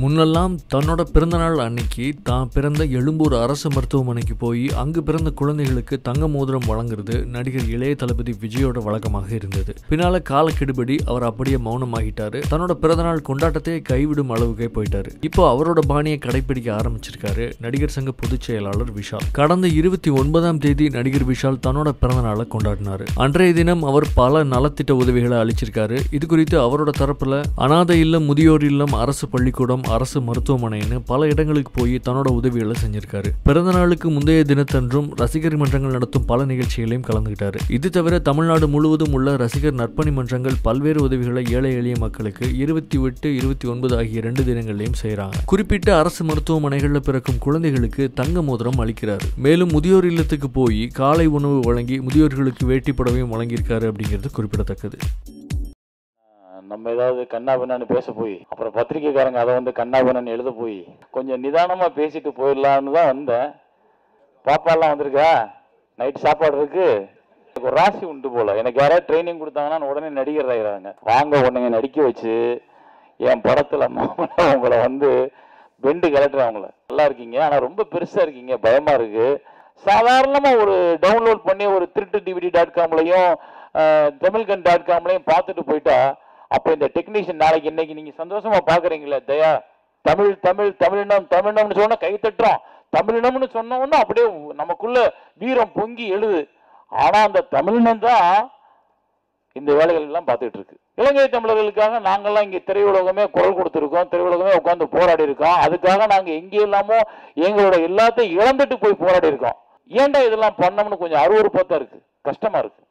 முன்னெல்லாம் தன்னோட பிறந்தநாள் அன்னைக்கு தான் பிறந்த எழும்பூர் அரசு மருத்துவமனைக்கு போய் அங்கு பிறந்த குழந்தைகளுக்கு தங்க மோதிரம் வழங்குறது நடிகர் இளைய தளபதி விஜயோட வழக்கமாக இருந்தது. பின்னால காலக்கெடுபடி அவர் அப்படியே மௌனமாகிட்டாரு. தன்னோட பிறந்தநாள் கொண்டாட்டத்தையே கைவிடும் அளவுக்கே போயிட்டாரு. இப்போ அவரோட பாணியை கடைபிடிக்க ஆரம்பிச்சிருக்காரு நடிகர் சங்க பொதுச் செயலாளர் விசால். கடந்த 29ஆம் தேதி நடிகர் விசால் தன்னோட பிறந்தநாளை கொண்டாடினாரு. அன்றைய தினம் அவர் பல நலத்திட்ட உதவிகளை அளிச்சிருக்காரு. இது குறித்து அவரோட தரப்புல அனாதை இல்லம், முதியோர் இல்லம், அரசு பள்ளிக்கூடம், அரசு மருத்துவமனைன்னு பல இடங்களுக்கு போய் தன்னோட உதவிகளை செஞ்சிருக்காரு. பிறந்த நாளுக்கு முந்தைய தினத்தன்றும் ரசிகர் மன்றங்கள் நடத்தும் பல நிகழ்ச்சிகளையும் கலந்துகிட்டாரு. இது தவிர தமிழ்நாடு முழுவதும் உள்ள ரசிகர் நற்பணி மன்றங்கள் பல்வேறு உதவிகளை ஏழை எளிய மக்களுக்கு 28, 29 ஆகிய 2 தினங்களையும் செய்யறாங்க. குறிப்பிட்ட அரசு மருத்துவமனைகள்ல பிறக்கும் குழந்தைகளுக்கு தங்க மோதிரம் அளிக்கிறாரு. மேலும் முதியோர் இல்லத்துக்கு போய் காலை உணவு வழங்கி முதியோர்களுக்கு வேட்டி புடவையும் வழங்கியிருக்காரு அப்படிங்கிறது குறிப்பிடத்தக்கது. நம்ம ஏதாவது கண்ணா பின்னான்னு பேச போய் அப்புறம் பத்திரிக்கைக்காரங்க அதை வந்து கண்ணா பின்னான்னு எழுத போய் கொஞ்சம் நிதானமாக பேசிட்டு போயிடலான்னு தான் வந்தேன். பாப்பாலாம் வந்திருக்கா, நைட் சாப்பாடு இருக்கு, எனக்கு ஒரு ராசி உண்டு போல. எனக்கு யாராவது ட்ரைனிங் கொடுத்தாங்கன்னா உடனே நடிகர் ஆகிறாங்க. வாங்க உடனே நடிக்க வச்சு என் படத்தில் அவங்கள வந்து பெண்டு கலட்டுறேன். அவங்கள நல்லா இருக்கீங்க, ஆனால் ரொம்ப பெருசாக இருக்கீங்க, பயமாக இருக்குது. சாதாரணமாக ஒரு டவுன்லோட் பண்ணி ஒரு திருட்டு DVD.comலையும் தமிழ்கன்.comலையும் பார்த்துட்டு போயிட்டா அப்போ இந்த டெக்னீஷியன் நாளைக்கு இன்னைக்கு நீங்க சந்தோஷமா பாக்குறீங்களே தயா, தமிழ் தமிழ் தமிழினம் தமிழினம்னு சொன்னா கை தட்டுறோம். தமிழினம்னு சொன்னோம்னா அப்படியே நமக்குள்ள வீரம் பொங்கி எழுது. ஆனா அந்த தமிழினம் தான் இந்த வேலைகள் எல்லாம் பார்த்துட்டு இருக்கு. இலங்கை தமிழர்களுக்காக நாங்கள்லாம் இங்கே திரையுலகமே குரல் கொடுத்துருக்கோம், திரையுலகமே உட்காந்து போராடி இருக்கோம். அதுக்காக நாங்க எங்கே இல்லாமோ எங்களோட எல்லாத்தையும் இழந்துட்டு போய் போராடி இருக்கோம். ஏன்டா இதெல்லாம் பண்ணோம்னு கொஞ்சம் அருவருப்பா தான் இருக்கு, கஷ்டமா இருக்கு.